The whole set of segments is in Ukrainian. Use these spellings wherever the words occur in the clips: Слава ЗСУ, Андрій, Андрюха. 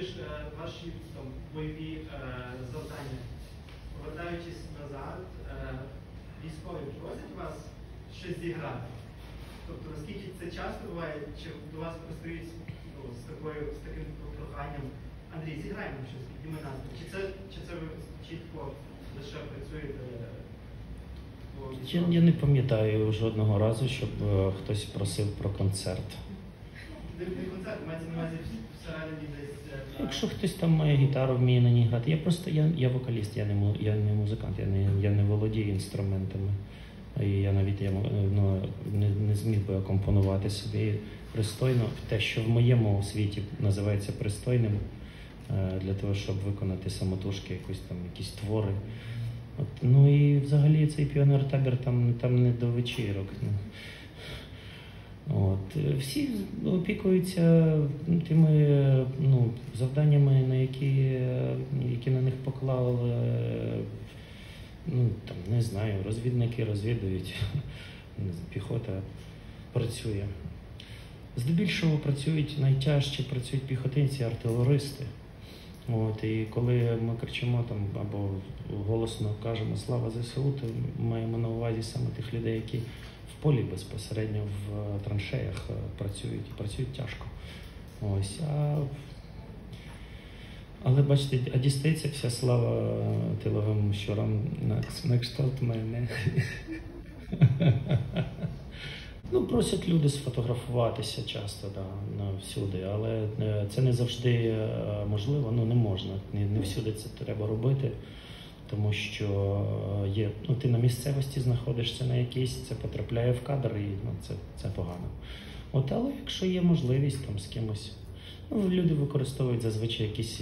виконуєш ваші там, бойові завдання, повертаючись назад, військові просять вас щось зіграти. Тобто, наскільки це часто буває, чи до вас пристають з таким проханням: Андрій, зіграй нам щось, підніми настрій. Чи це ви чітко лише працюєте? Я не пам'ятаю жодного разу, щоб хтось просив про концерт. Якщо хтось там має гітару, вміє на ній грати. Я вокаліст, я не музикант, я не володію інструментами. І я навіть не зміг би акомпонувати собі пристойно. Те, що в моєму світі називається пристойним, для того, щоб виконати самотужки якісь твори. От, ну і взагалі цей піонер-табір там не до вечірок. От. Всі опікуються тими завданнями, які на них поклали. Не знаю, розвідники розвідують, піхота працює. Здебільшого працюють, найтяжче працюють піхотинці, артилеристи. От, і коли ми кричимо там або голосно кажемо «Слава ЗСУ», то маємо на увазі саме тих людей, які в полі безпосередньо в траншеях працюють і працюють тяжко. Ось. Але бачите, дістається вся слава тиловим щурам на кшталт мене. Просять люди сфотографуватися часто, всюди, але це не завжди можливо, не можна, не всюди це треба робити, тому що є, ти на місцевості знаходишся на якійсь, це потрапляє в кадр і це погано. От, але якщо є можливість там з кимось, люди використовують зазвичай якісь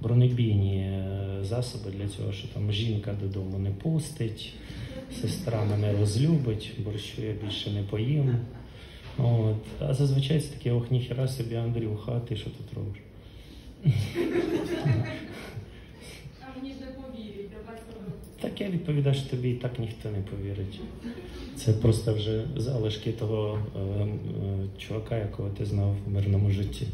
бронебійні засоби для цього, що там жінка додому не пустить, сестра мене розлюбить, борщу я більше не поїм. От. А зазвичай це таке: ох, ніхера собі, Андрюха, ти що тут робиш? А мені ж не повірять, давай зробимо. Так я відповідаю, що тобі і так ніхто не повірить. Це просто вже залишки того чувака, якого ти знав в мирному житті.